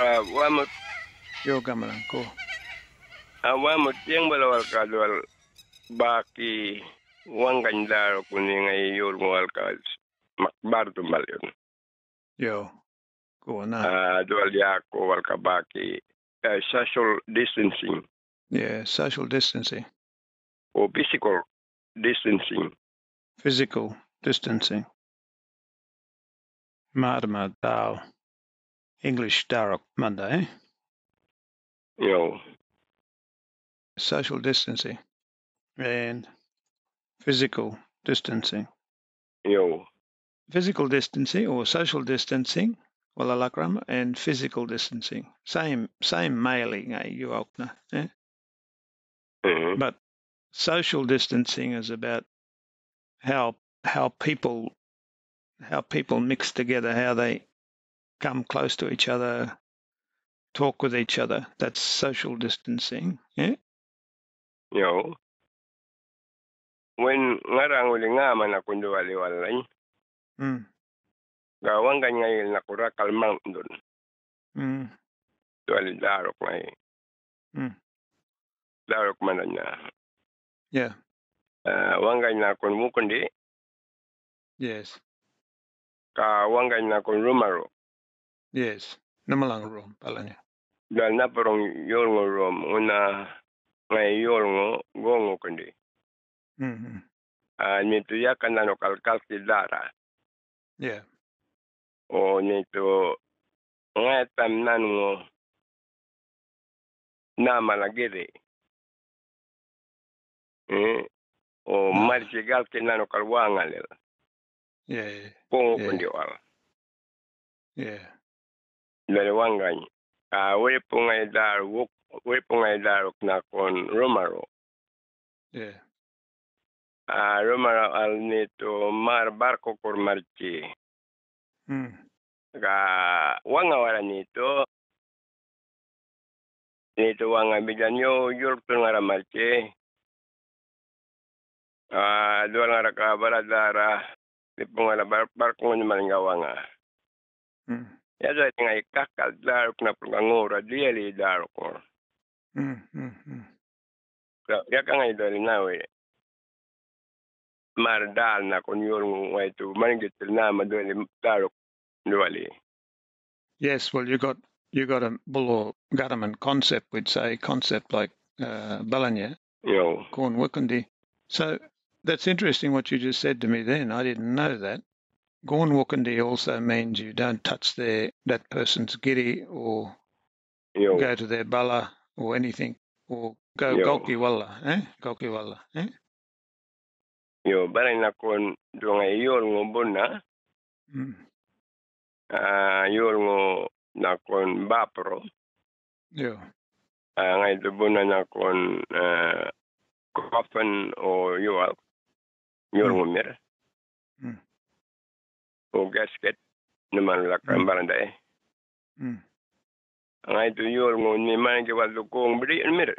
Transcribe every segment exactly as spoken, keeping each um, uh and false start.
Ah, wamo. Yo kamalan ko. Ah, wamo tiyang balawal kadwal baki wang kandaro kuning ay yurmual kad makbar tumbal yun. Yo. Ko na. Ah, dual yako wal kabaki social distancing. Yeah, social distancing. Or physical distancing. Physical distancing. Madama Dao. English Darok Monday. Yo. Social distancing and physical distancing. Yo. Physical distancing or social distancing, walalakram, and physical distancing. Same same mailing, eh, you okna, eh? Mm-hmm. But social distancing is about how how people how people mix together, how they come close to each other, talk with each other. That's social distancing, yeah? Yo. When ngarang uli nga man ako duwali-walay, mm. gawang ganyan na kura kalmang dun. Mm. Duwali-darok na eh. Mm. Darok man na. Yeah. Uh, wangay na akong mukundi. Yes. Ka wangay na akong rumaro. Yes, namalang room pala niya. Dahil na parang yorngo room, una ngay yorngo, gongo kundi. Mm-hmm. Uh, nito yakan na no kalkalki dara. Yeah. O nito ngay tam na nungo na malagiri. Eh? O no. Marchigalki na no kalwangan nila. Yeah, yeah. Gongo yeah. kundi wala. Yeah. Dalawang ah, we pong ay darok, we pong ay darok na kon Romaro. Yeah. Ah, Romaro al nito mar barko kor marchi. Hmm. Ka wanga wala nito. Nito wanga bidanyo yurk tong ara marchi. Ah, dual nga ka baradara. Di pong ala bar barko ni malingawanga. Hmm. Ya saya tengah kakak daruk na pulangora dia li daruk or. Hmm hmm hmm. Ya kang ay dari nawe. Mardal na konyorung way tu manggit na madali daruk duali. Yes, well you got you got a bull government concept, we'd say concept like uh, Balanya. Yo. Goŋ-wukundi. So that's interesting what you just said to me then. I didn't know that. Goŋ-wukundi also means you don't touch their that person's giri or Yo. Go to their bala or anything or go gokiwala, eh? Gokiwala, eh? Yo, bara na kon dunga yor ngobona. Mm. Ah, yor ngo na kon bapro. Yo. Ah, ngai dubona na kon eh coffin or yo al. Yor ngomera. Mm. O gasket naman lakang barangay. Mm. Ang ito yun mo ni mangi walo kong bili nmir.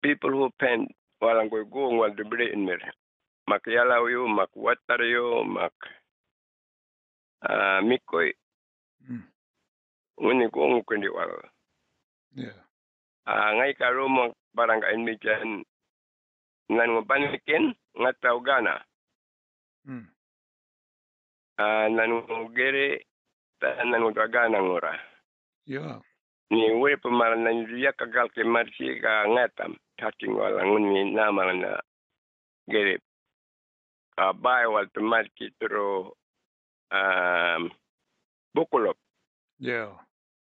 People who paint walang koy kong walo bili nmir. Makyalaw yun, makwatar yun, mak ah mikoy. Ngunit kong kundi walo. Yeah. Ah ngay karo mo barangay nmiyan ngan mo panikin ngataw gana. Mm. Ah, nanugere, nanugaga nangora. Yeah. Ni we pamar nanjuya kagal ke marchi ka ngatam, touching walangun ni namal na gere. Ah, buy wal to marchi through um buku-lup. Yeah.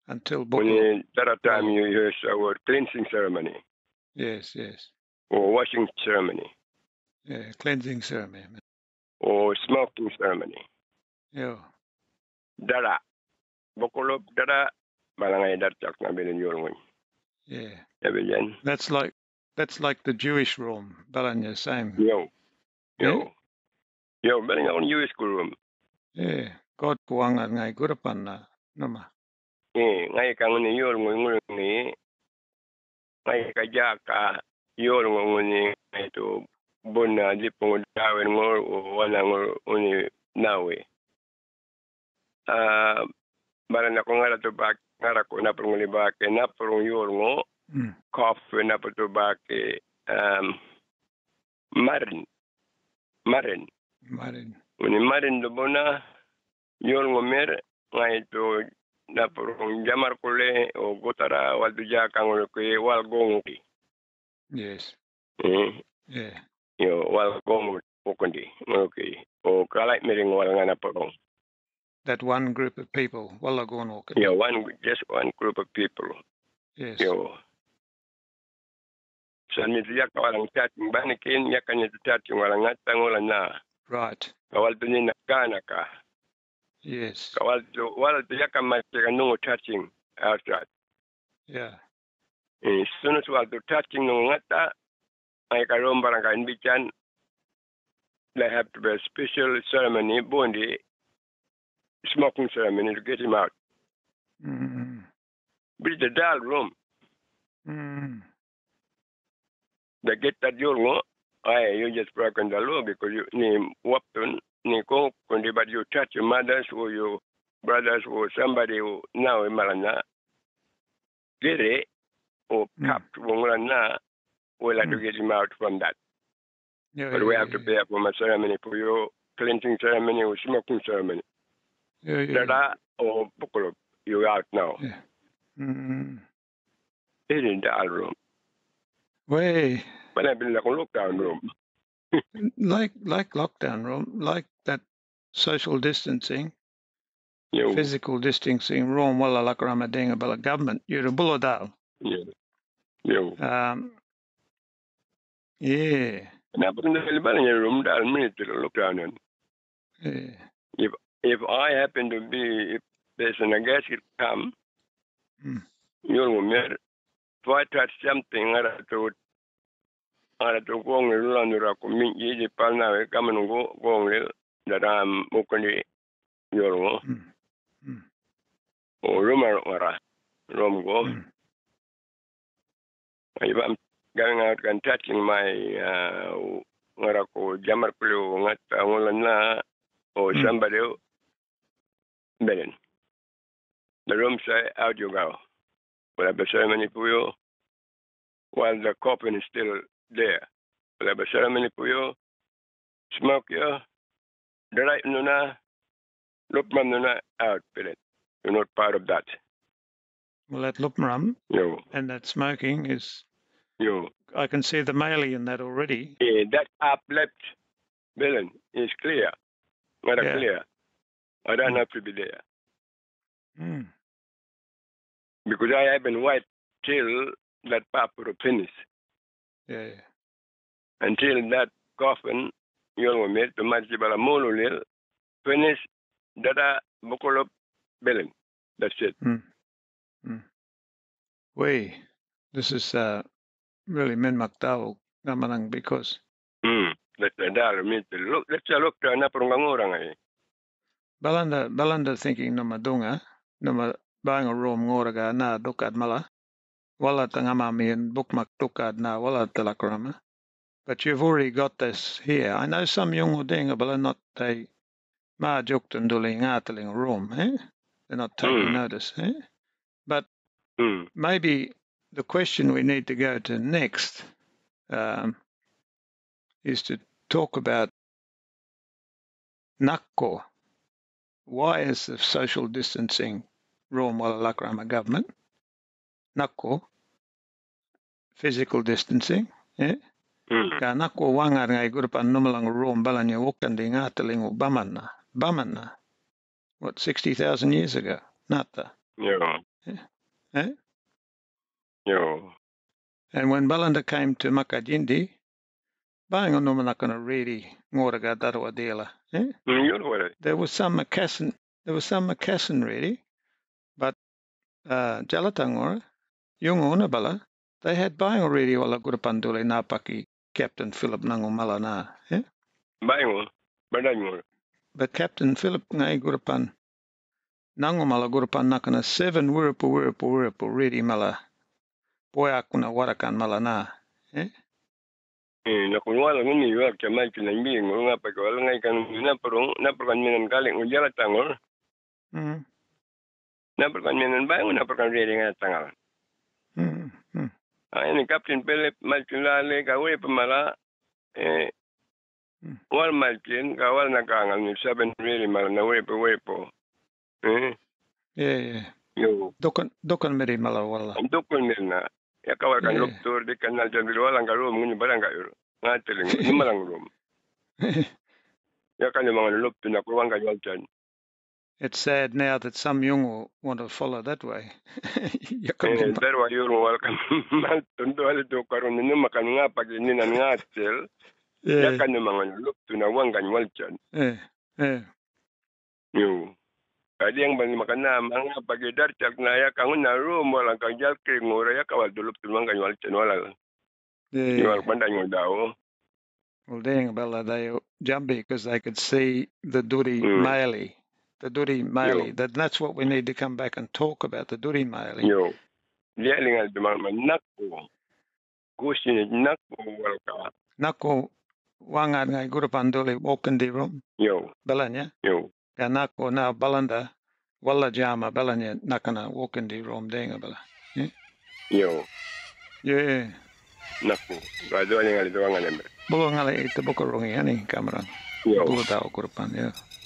Until buku-lup. That time you use our cleansing ceremony. Yes, yes. Or washing ceremony. Yeah, cleansing ceremony. Or smoking ceremony. Yeah. Dara. Buku-lup dara balangay darchak na bilin yurwin. Yeah. Ebijan. That's like that's like the Jewish room, balanya same. Yo. Yo. Yo, biling on Jewish room. Yeah. God kuangan ngay gurapan na nama. Eh, ngay kang ni yurwin ni ngay kajaka yurwin ni ito. Bona di pungdawen ngor wala ngor uni nawe. Ah bara na kongara to bak ngara ko na prungli bak na prung yorngo kof na to bak um marin marin marin uni marin do bona yorngo mer ngai to na prung jamar kole o gotara wal duja kangol ko wal goŋ-wukundi. Yes. Mm. Yeah. Yo wal goŋ-wukundi. Okay. O kalai mering wal ngana prung. That one group of people, wala goŋ-wukundi. Yeah, one just one group of people. Yes. Yo. So ni dia kalang chatting banikin ya kan ni chatting wala ngatangola na. Right. Kawal tu ni nakana ka. Yes. Kawal tu wala dia kan macam no chatting outside. Yeah. Eh sono wala tu chatting no ngata ai kalom barangka inbichan. They have to be a special ceremony bondi. Smoking ceremony to get him out. Mm. But it's a dark room. Mm. They get that you'll I you just broke on the law because you name Wapton, Nico, but you touch your mothers or your brothers or somebody who now in Malana. Get it or capped Wongana, we'll have to get him out from that. Yeah, but yeah, we have yeah, to pay up for my ceremony for your cleansing ceremony or smoking ceremony. Yeah, yeah, yeah. Or buku-lup, you're out now. Yeah. Mm. It's in the other room. Way. But I've been like a lockdown room. like like lockdown room, like that social distancing, yeah. Physical distancing room, wala lakrama denga bala government, you're a bulodal. Yeah. Yeah. Um, yeah. And I've been in the room, I'll minute to lockdown. Yeah. If If I happen to be, if there's an gasket come, mm. you'll remember, if I touch something, I have to go and run the community, easy partner, come and go, go on that I'm okay, you'll know. Or rumor or rum go. If I'm going out and touching my, uh, what I call jammer clue, what I want to or somebody else. Then the room say out you go. We'll have a ceremony for you while the coffin is still there. We'll have a ceremony for you, smoke you, dry nuna, lupram nuna out, Billy. You're not part of that. Well, that lupram no. and that smoking is. No. I can see the Malay in that already. Yeah, that up left, Billy, is clear. Not yeah. clear. I don't have to be there. Mm. Because I have been white till that paper finish. Yeah, yeah. Until that coffin, you know, made to match the balamolil, finish that buku-lup billing. That's it. Mm. Mm. Way, this is uh, really men maktao namanang because. Hmm. Let's look. Let's look to another orang. Balanda Balanda thinking nama dunga, nama bang room ngoraga na dukad mala, wala tangamami and bookmak dukad na wala telakrama. But you've already got this here. I know some young dinga bala not they ma juktan duling atling room, eh? They're not taking mm. notice, eh? But mm. maybe the question we need to go to next um, is to talk about nakko. Why is the social distancing room wala lakrama government? Nakko, physical distancing, eh? Ka nakko wangar ngai gurupan numalang room balanya wukandi ngatalingu bamana. Bamana. What, sixty thousand years ago? Nata. Yeah. Eh? Yeah. And when Balanda came to Makajindi, bang on numalakana really ngoraga darwa deela. Eh? There was some Macassan, there was some Macassan really, but uh, Jalatangora, Yungunabala, they had buying already wala gurupandule napaki Captain Philip Nangumala na. Eh? Buying, but But Captain Philip Ngai Gurupan Nangumala Gurupan Nakana seven Wurupu Wurupu Wurupu ready mala Boyakuna Warakan Malana. Eh? Na kunwala ngini yo ka mai kinambi ngona pa ko ngai kan na pro na pro kan minan kale ngja la tangor. Mm. Naperkan minan bangun, naperkan dia dengan tangal. Hmm. Hmm. Ini Kapten Philip Martin Lale kawai pemala. Eh, wal Martin kawal nak angal ni seven really mal na wepo wepo. Eh. Yeah. Yo. Dokon dokon meri mala wala. Dokon mirna. Ya kawal kan doktor di kanal jadi walang kalau mungkin barang kat ur. Ngateling ni malang rum. Ya kan memang lop tu nak kurang kau jalan. It's sad now that some young will want to follow that way. That way you're welcome. Tundual do karon ni makan ngapa ni nan ngatel. Ya kan memang lop tu nak wang kan walcan. Eh. Eh. Yo. Ada yang bagi makan nama pagi dar cak naya kangun naru malang kang jal kring ora ya kawal dulup tu wang kan walcan wala. Eh. Yo pandang dau. Well, dang, Bella, they were jumpy because they could see the Duri mm. Maili. The Duri Maili. Yeah. That, that's what we need to come back and talk about, the Duri Maili. Yeah. Nako wanga ngai gurupanduli wokendirum. Yo. Balanya. Yo. Nako na balanda walla jama balanya nakana wokendirum dang, Bella. Yo. Yeah. Nako. Bulu ngali itu buku rungi ani, Cameron. Bulu tahu kurupan ya.